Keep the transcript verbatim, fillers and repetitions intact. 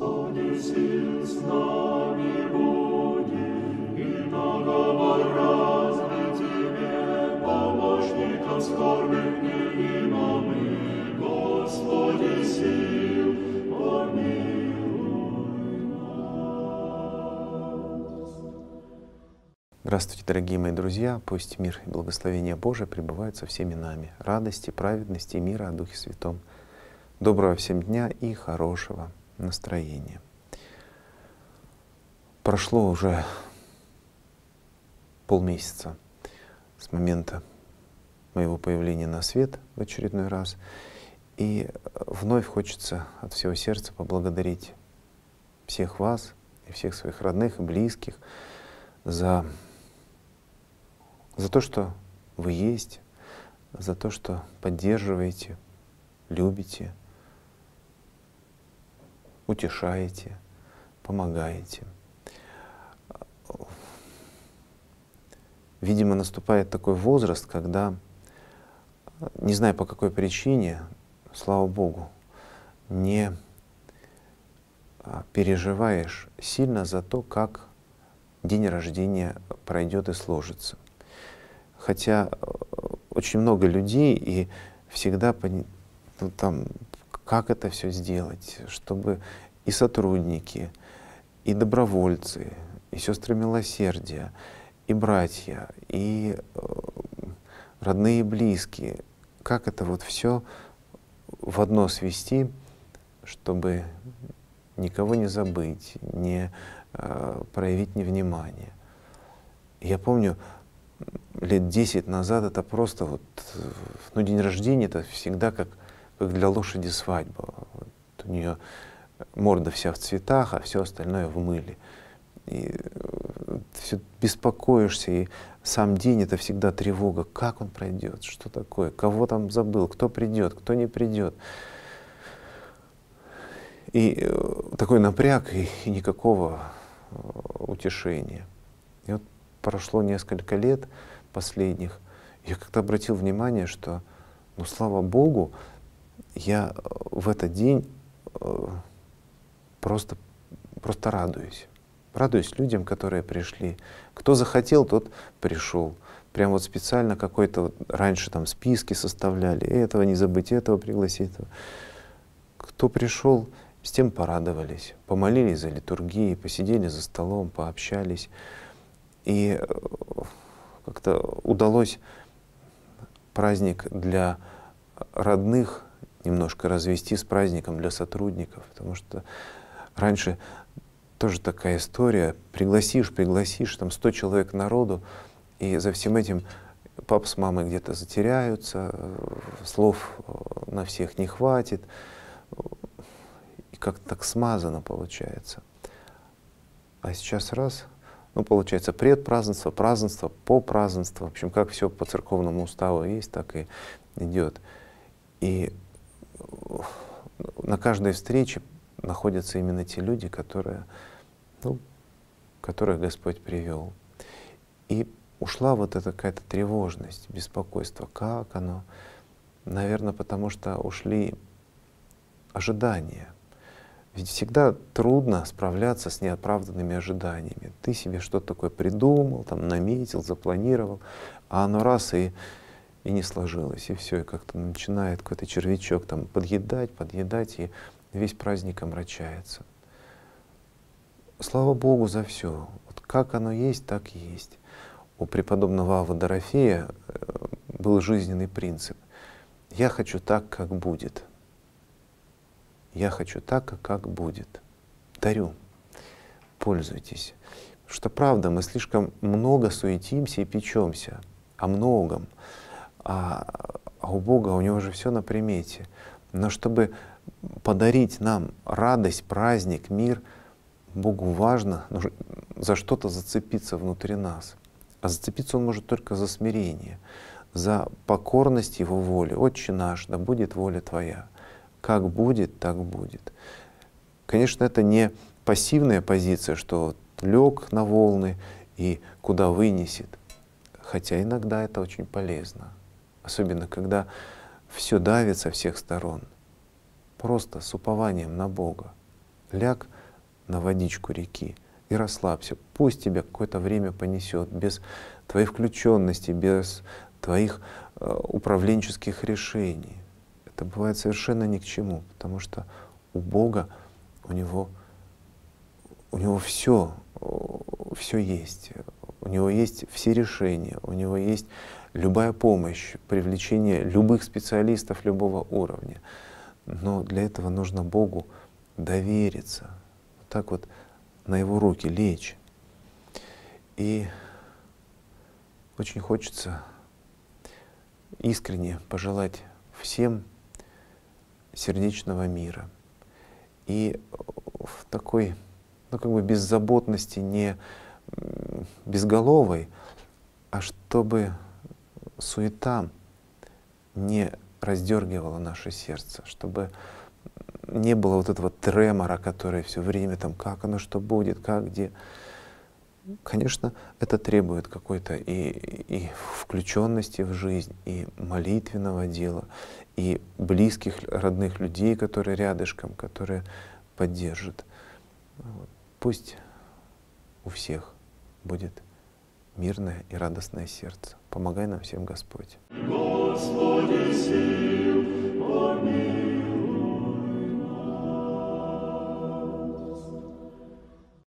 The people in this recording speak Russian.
Здравствуйте, дорогие мои друзья! Пусть мир и благословение Божие пребывают со всеми нами. Радости, праведности и мира о Духе Святом. Доброго всем дня и хорошего настроения. Прошло уже полмесяца с момента моего появления на свет в очередной раз. И вновь хочется от всего сердца поблагодарить всех вас и всех своих родных и близких за, за то, что вы есть, за то, что поддерживаете, любите, утешаете, помогаете. Видимо, наступает такой возраст, когда, не знаю по какой причине, слава Богу, не переживаешь сильно за то, как день рождения пройдет и сложится. Хотя очень много людей и всегда ну, там, как это все сделать, чтобы и сотрудники, и добровольцы, и сестры милосердия, и братья, и родные и близкие, как это вот все в одно свести, чтобы никого не забыть, не э, проявить невнимание. Я помню, лет десять назад это просто вот, ну, день рождения — это всегда как, как для лошади свадьба. Вот у нее морда вся в цветах, а все остальное в мыле. И все беспокоишься, и сам день — это всегда тревога. Как он пройдет, что такое, кого там забыл, кто придет, кто не придет. И такой напряг, и, и никакого утешения. И вот прошло несколько лет последних, я как-то обратил внимание, что, ну, слава Богу, я в этот день просто, просто радуюсь. Радуюсь людям, которые пришли. Кто захотел, тот пришел. Прям вот специально какой-то, вот, раньше там списки составляли, этого не забыть, этого пригласить. Кто пришел, с тем порадовались, помолились за литургией, посидели за столом, пообщались. И как-то удалось праздник для родных немножко развести с праздником для сотрудников, потому что раньше тоже такая история: пригласишь, пригласишь, там сто человек народу, и за всем этим пап с мамой где-то затеряются, слов на всех не хватит. И как-то так смазано получается. А сейчас раз, ну, получается предпразднество, празднество, попразднество. В общем, как все по церковному уставу есть, так и идет. И на каждой встрече находятся именно те люди, которые, ну, которых Господь привел. И ушла вот эта какая-то тревожность, беспокойство. Как оно? Наверное, потому что ушли ожидания. Ведь всегда трудно справляться с неоправданными ожиданиями. Ты себе что-то такое придумал, там, наметил, запланировал, а оно раз и, и не сложилось, и все, и как-то начинает какой-то червячок там подъедать, подъедать, и весь праздник омрачается. Слава Богу за все. Вот как оно есть, так и есть. У преподобного Авва Дорофея был жизненный принцип: «Я хочу так, как будет». Я хочу так, как будет. Дарю. Пользуйтесь. Потому что, правда, мы слишком много суетимся и печемся о многом. А, а у Бога, у Него же все на примете. Но чтобы подарить нам радость, праздник, мир, Богу важно за что-то зацепиться внутри нас. А зацепиться Он может только за смирение, за покорность Его воле. «Отче наш, да будет воля Твоя». Как будет, так будет. Конечно, это не пассивная позиция, что лег на волны и куда вынесет. Хотя иногда это очень полезно. Особенно, когда все давит со всех сторон. Просто с упованием на Бога. ляг на водичку реки и расслабься. Пусть тебя какое-то время понесет без твоей включенности, без твоих э, управленческих решений. Это бывает совершенно ни к чему, потому что у Бога, у Него, у Него все, все есть. У Него есть все решения, у Него есть любая помощь, привлечение любых специалистов любого уровня. Но для этого нужно Богу довериться, вот так вот на Его руки лечь. И очень хочется искренне пожелать всем сердечного мира и в такой, ну как бы беззаботности, не безголовой, а чтобы суета не раздергивала наше сердце, чтобы не было вот этого тремора, который все время там, как оно, что будет, как, где. Конечно, это требует какой-то и, и включенности в жизнь, и молитвенного дела, и близких, родных людей, которые рядышком, которые поддержат. Пусть у всех будет мирное и радостное сердце. Помогай нам всем, Господь.